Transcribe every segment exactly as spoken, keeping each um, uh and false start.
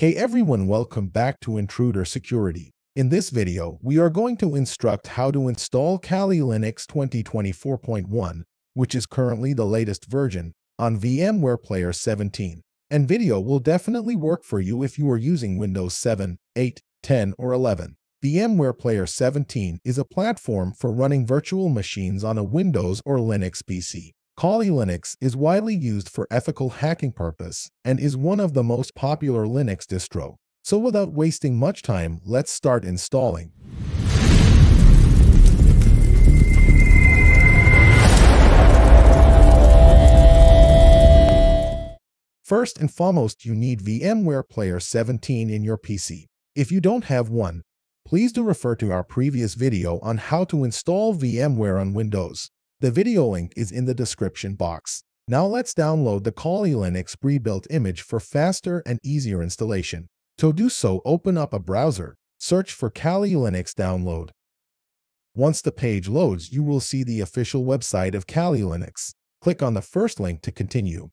Hey everyone, welcome back to Intruder Security. In this video, we are going to instruct how to install Kali Linux twenty twenty-four point one, which is currently the latest version, on VMware Player seventeen. And video will definitely work for you if you are using Windows seven, eight, ten, or eleven. VMware Player seventeen is a platform for running virtual machines on a Windows or Linux P C. Kali Linux is widely used for ethical hacking purpose and is one of the most popular Linux distro. So without wasting much time, let's start installing. First and foremost, you need VMware Player seventeen in your P C. If you don't have one, please do refer to our previous video on how to install VMware on Windows. The video link is in the description box. Now let's download the Kali Linux pre-built image for faster and easier installation. To do so, open up a browser, search for Kali Linux download. Once the page loads, you will see the official website of Kali Linux. Click on the first link to continue.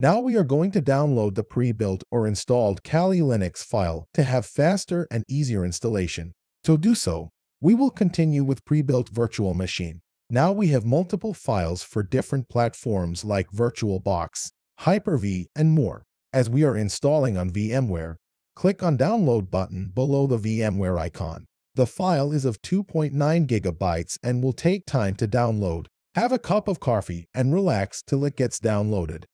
Now we are going to download the pre-built or installed Kali Linux file to have faster and easier installation. To do so, we will continue with pre-built virtual machine. Now we have multiple files for different platforms like VirtualBox, Hyper-V, and more. As we are installing on VMware, click on download button below the VMware icon. The file is of two point nine gigabytes and will take time to download. Have a cup of coffee and relax till it gets downloaded.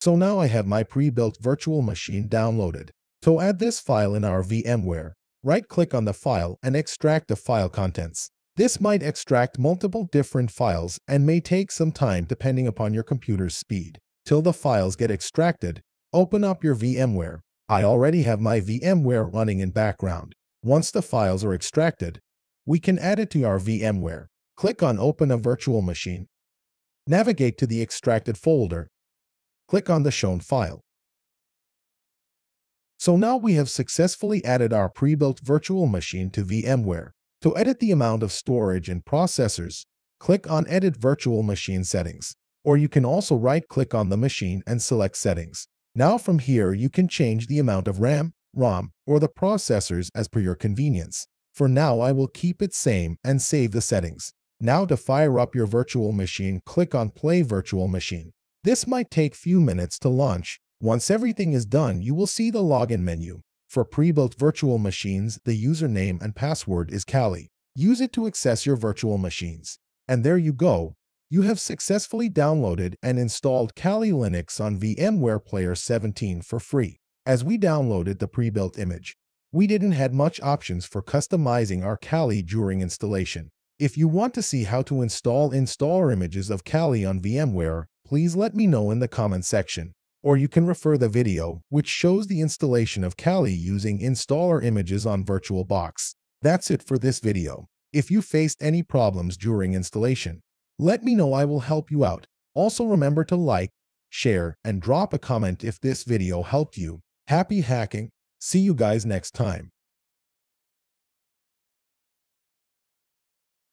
So now I have my pre-built virtual machine downloaded. So add this file in our VMware. Right-click on the file and extract the file contents. This might extract multiple different files and may take some time depending upon your computer's speed. Till the files get extracted, open up your VMware. I already have my VMware running in background. Once the files are extracted, we can add it to our VMware. Click on Open a Virtual Machine. Navigate to the extracted folder. Click on the shown file. So now we have successfully added our pre-built virtual machine to VMware. To edit the amount of storage and processors, click on Edit Virtual Machine Settings. Or you can also right-click on the machine and select Settings. Now from here you can change the amount of RAM, ROM, or the processors as per your convenience. For now I will keep it same and save the settings. Now to fire up your virtual machine, click on Play Virtual Machine. This might take few minutes to launch. Once everything is done, you will see the login menu. For pre-built virtual machines, the username and password is Kali. Use it to access your virtual machines. And there you go. You have successfully downloaded and installed Kali Linux on VMware Player seventeen for free. As we downloaded the pre-built image, we didn't have much options for customizing our Kali during installation. If you want to see how to install installer images of Kali on VMware, please let me know in the comment section. Or you can refer the video, which shows the installation of Kali using installer images on VirtualBox. That's it for this video. If you faced any problems during installation, let me know, I will help you out. Also remember to like, share, and drop a comment if this video helped you. Happy hacking! See you guys next time.